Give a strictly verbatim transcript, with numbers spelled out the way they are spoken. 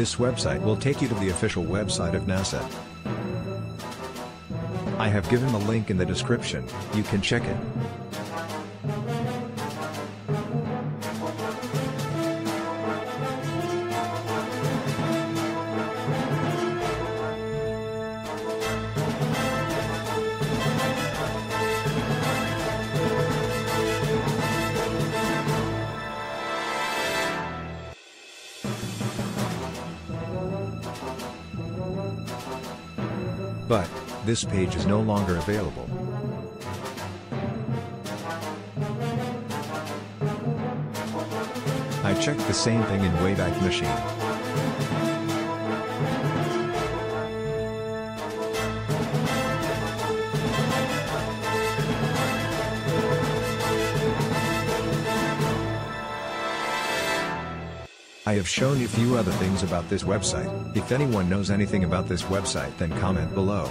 This website will take you to the official website of NASA. I have given the link in the description, you can check it. But this page is no longer available. I checked the same thing in Wayback Machine. I have shown you a few other things about this website. If anyone knows anything about this website, then comment below.